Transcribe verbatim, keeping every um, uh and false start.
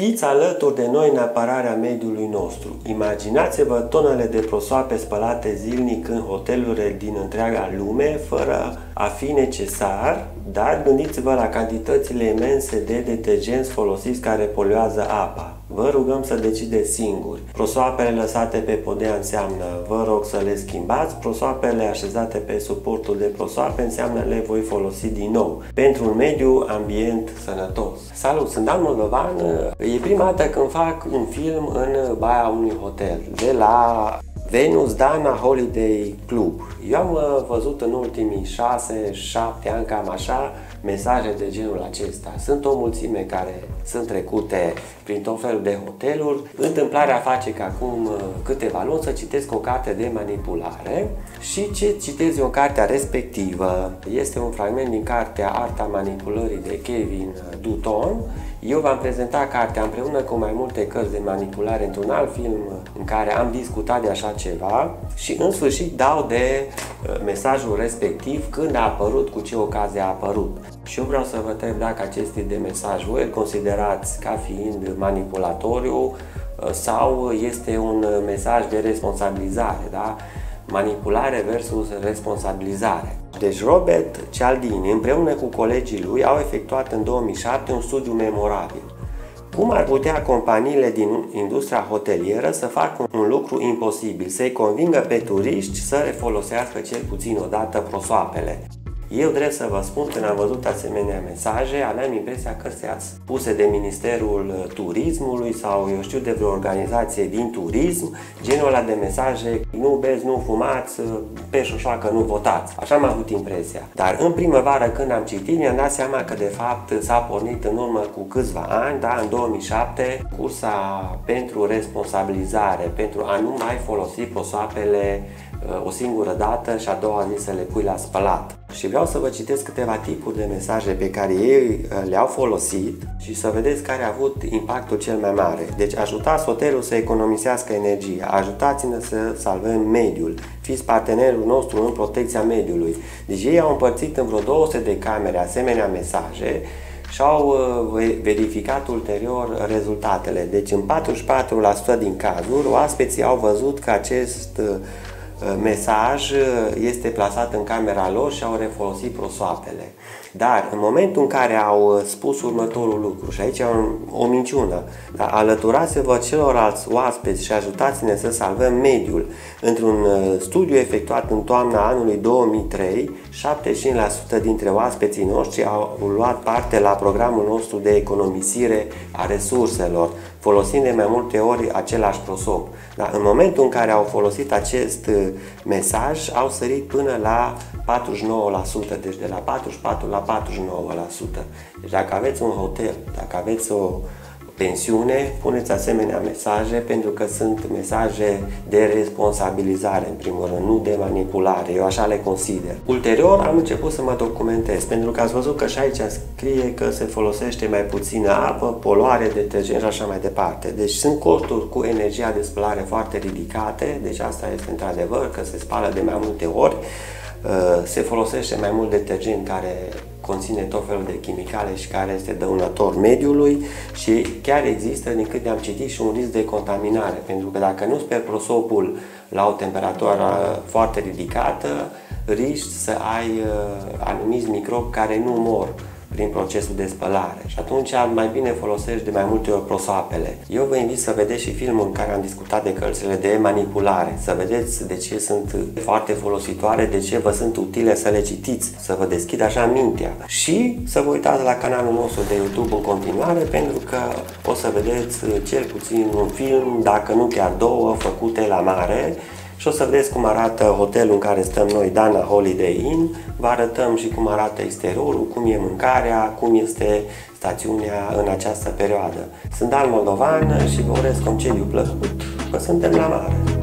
Fiți alături de noi în apărarea mediului nostru. Imaginați-vă tonele de prosoape spălate zilnic în hotelurile din întreaga lume, fără a fi necesar, dar gândiți-vă la cantitățile imense de detergenți folosiți care poluează apa. Vă rugăm să decideți singuri. Prosoapele lăsate pe podea înseamnă vă rog să le schimbați, prosoapele așezate pe suportul de prosoape înseamnă le voi folosi din nou, pentru un mediu ambient sănătos. Salut, sunt Dan Moldovan. E prima dată când fac un film în baia unui hotel, de la Venus Dana Holiday Club. Eu am văzut în ultimii șase șapte ani cam așa mesaje de genul acesta. Sunt o mulțime care sunt trecute prin tot felul de hoteluri. Întâmplarea face că acum câteva luni să citesc o carte de manipulare și ce citez eu în cartea respectivă este un fragment din cartea Arta manipulării de Kevin Dutton. Eu v-am prezentat cartea împreună cu mai multe cărți de manipulare într-un alt film în care am discutat de așa ceva și în sfârșit dau de mesajul respectiv când a apărut, cu ce ocazie a apărut. Și eu vreau să vă întreb dacă acest tip de mesaj voi îl considerați ca fiind manipulatoriu sau este un mesaj de responsabilizare, da? Manipulare versus responsabilizare. Deci Robert Cialdini împreună cu colegii lui au efectuat în două mii șapte un studiu memorabil. Cum ar putea companiile din industria hotelieră să facă un lucru imposibil, să-i convingă pe turiști să le folosească cel puțin o dată prosoapele? Eu trebuie să vă spun, când am văzut asemenea mesaje, aveam impresia că sunt puse de Ministerul Turismului sau eu știu de vreo organizație din turism, genul ăla de mesaje, nu beți, nu fumați, pe șoșoacă nu votați. Așa am avut impresia. Dar în primăvară când am citit mi-am dat seama că de fapt s-a pornit în urmă cu câțiva ani, da, în două mii șapte, cursa pentru responsabilizare, pentru a nu mai folosi prosoapele o singură dată și a doua zi să le pui la spălat. Și vreau să vă citesc câteva tipuri de mesaje pe care ei le-au folosit și să vedeți care a avut impactul cel mai mare. Deci ajutați hotelul să economisească energie, ajutați-ne să salvăm mediul, fiți partenerul nostru în protecția mediului. Deci ei au împărțit în vreo două sute de camere asemenea mesaje și au verificat ulterior rezultatele. Deci în patruzeci și patru la sută din cazuri oaspeții au văzut că acest mesaj este plasat în camera lor și au refolosit prosoapele. Dar în momentul în care au spus următorul lucru, și aici e o minciună, dar alăturați-vă celorlalți oaspeți și ajutați-ne să salvăm mediul. Într-un studiu efectuat în toamna anului două mii trei, șaptezeci și cinci la sută dintre oaspeții noștri au luat parte la programul nostru de economisire a resurselor, folosind de mai multe ori același prosop. Dar în momentul în care au folosit acest mesaj, au sărit până la patruzeci și nouă la sută, deci de la patruzeci și patru la sută la patruzeci și nouă la sută. Deci dacă aveți un hotel, dacă aveți o pensiune, puneți asemenea mesaje, pentru că sunt mesaje de responsabilizare în primul rând, nu de manipulare, eu așa le consider. Ulterior am început să mă documentez, pentru că ați văzut că și aici scrie că se folosește mai puțină apă, poluare, detergent și așa mai departe. Deci sunt costuri cu energia de spălare foarte ridicate, deci asta este într-adevăr că se spală de mai multe ori, se folosește mai mult detergent care conține tot felul de chimicale și care este dăunător mediului și chiar există, din câte am citit, și un risc de contaminare, pentru că dacă nu speri prosopul la o temperatură foarte ridicată, riști să ai anumiți microbi care nu mor prin procesul de spălare și atunci mai bine folosești de mai multe ori prosoapele. Eu vă invit să vedeți și filmul în care am discutat de cărțile de manipulare, să vedeți de ce sunt foarte folositoare, de ce vă sunt utile să le citiți, să vă deschid așa mintea și să vă uitați la canalul nostru de YouTube în continuare, pentru că o să vedeți cel puțin un film, dacă nu chiar două, făcute la mare. Și o să vedeți cum arată hotelul în care stăm noi, Dana Holiday Inn. Vă arătăm și cum arată exteriorul, cum e mâncarea, cum este stațiunea în această perioadă. Sunt Dan Moldovan și vă urez concediu plăcut, că suntem la mare!